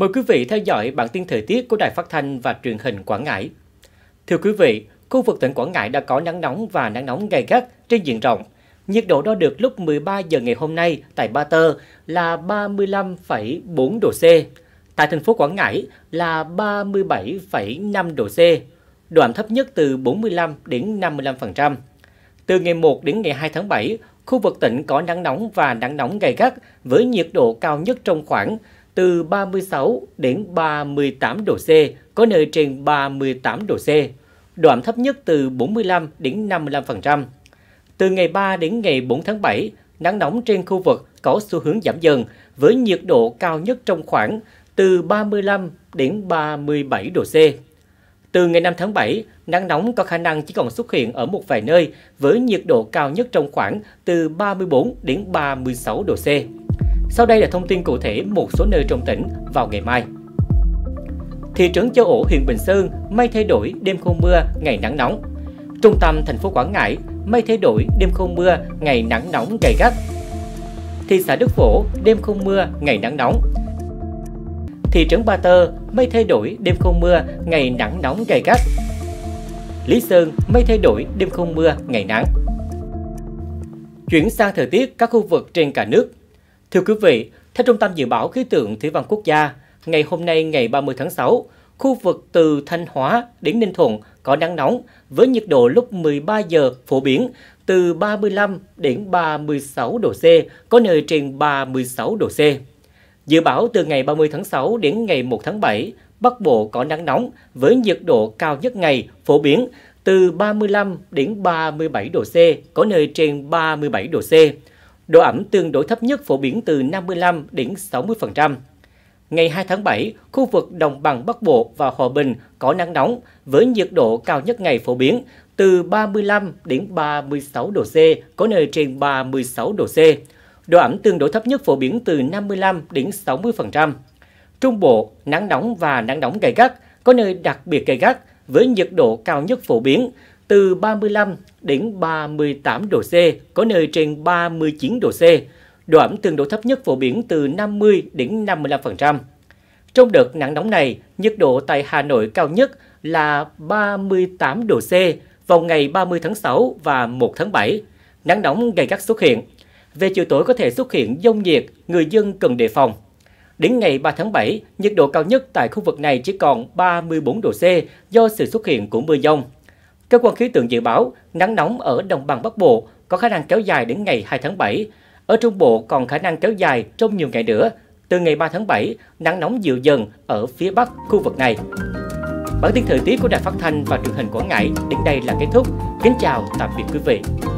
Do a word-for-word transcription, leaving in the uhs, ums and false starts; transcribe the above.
Mời quý vị theo dõi bản tin thời tiết của Đài Phát thanh và Truyền hình Quảng Ngãi. Thưa quý vị, khu vực tỉnh Quảng Ngãi đã có nắng nóng và nắng nóng gay gắt trên diện rộng. Nhiệt độ đo được lúc mười ba giờ ngày hôm nay tại Ba Tơ là ba mươi lăm phẩy bốn độ C, tại thành phố Quảng Ngãi là ba mươi bảy phẩy năm độ C, độ ẩm thấp nhất từ bốn mươi lăm đến năm mươi lăm phần trăm. Từ ngày một đến ngày hai tháng bảy, khu vực tỉnh có nắng nóng và nắng nóng gay gắt với nhiệt độ cao nhất trong khoảng từ ba mươi sáu đến ba mươi tám độ C, có nơi trên ba mươi tám độ C, độ ẩm thấp nhất từ bốn mươi lăm đến năm mươi lăm phần trăm. Từ ngày ba đến ngày bốn tháng bảy, nắng nóng trên khu vực có xu hướng giảm dần với nhiệt độ cao nhất trong khoảng từ ba mươi lăm đến ba mươi bảy độ C. Từ ngày năm tháng bảy, nắng nóng có khả năng chỉ còn xuất hiện ở một vài nơi với nhiệt độ cao nhất trong khoảng từ ba mươi bốn đến ba mươi sáu độ C. Sau đây là thông tin cụ thể một số nơi trong tỉnh vào ngày mai. Thị trấn Châu Ổ, huyện Bình Sơn, mây thay đổi, đêm không mưa, ngày nắng nóng. Trung tâm thành phố Quảng Ngãi, mây thay đổi, đêm không mưa, ngày nắng nóng gay gắt. Thị xã Đức Phổ, đêm không mưa, ngày nắng nóng. Thị trấn Ba Tơ, mây thay đổi, đêm không mưa, ngày nắng nóng gay gắt. Lý Sơn, mây thay đổi, đêm không mưa, ngày nắng. Chuyển sang thời tiết các khu vực trên cả nước. Thưa quý vị, theo Trung tâm Dự báo Khí tượng Thủy văn Quốc gia, ngày hôm nay ngày ba mươi tháng sáu, khu vực từ Thanh Hóa đến Ninh Thuận có nắng nóng với nhiệt độ lúc mười ba giờ phổ biến từ ba mươi lăm đến ba mươi sáu độ C, có nơi trên ba mươi sáu độ C. Dự báo từ ngày ba mươi tháng sáu đến ngày một tháng bảy, Bắc Bộ có nắng nóng với nhiệt độ cao nhất ngày phổ biến từ ba mươi lăm đến ba mươi bảy độ C, có nơi trên ba mươi bảy độ C. Độ ẩm tương đối thấp nhất phổ biến từ năm mươi lăm đến sáu mươi phần trăm. Ngày hai tháng bảy, khu vực Đồng bằng Bắc Bộ và Hòa Bình có nắng nóng với nhiệt độ cao nhất ngày phổ biến từ ba mươi lăm đến ba mươi sáu độ C, có nơi trên ba mươi sáu độ C. Độ ẩm tương đối thấp nhất phổ biến từ năm mươi lăm đến sáu mươi phần trăm. Trung Bộ, nắng nóng và nắng nóng gay gắt, có nơi đặc biệt gay gắt với nhiệt độ cao nhất phổ biến từ ba mươi lăm đến ba mươi tám độ C, có nơi trên ba mươi chín độ C. Độ ẩm tương đối thấp nhất phổ biến từ năm mươi đến năm mươi lăm phần trăm. Trong đợt nắng nóng này, nhiệt độ tại Hà Nội cao nhất là ba mươi tám độ C vào ngày ba mươi tháng sáu và một tháng bảy. Nắng nóng gay gắt xuất hiện. Về chiều tối có thể xuất hiện dông nhiệt, người dân cần đề phòng. Đến ngày ba tháng bảy, nhiệt độ cao nhất tại khu vực này chỉ còn ba mươi bốn độ C do sự xuất hiện của mưa dông. Cơ quan khí tượng dự báo, nắng nóng ở Đồng bằng Bắc Bộ có khả năng kéo dài đến ngày hai tháng bảy. Ở Trung Bộ còn khả năng kéo dài trong nhiều ngày nữa. Từ ngày ba tháng bảy, nắng nóng dịu dần ở phía Bắc khu vực này. Bản tin thời tiết của Đài Phát thanh và Truyền hình Quảng Ngãi đến đây là kết thúc. Kính chào, tạm biệt quý vị.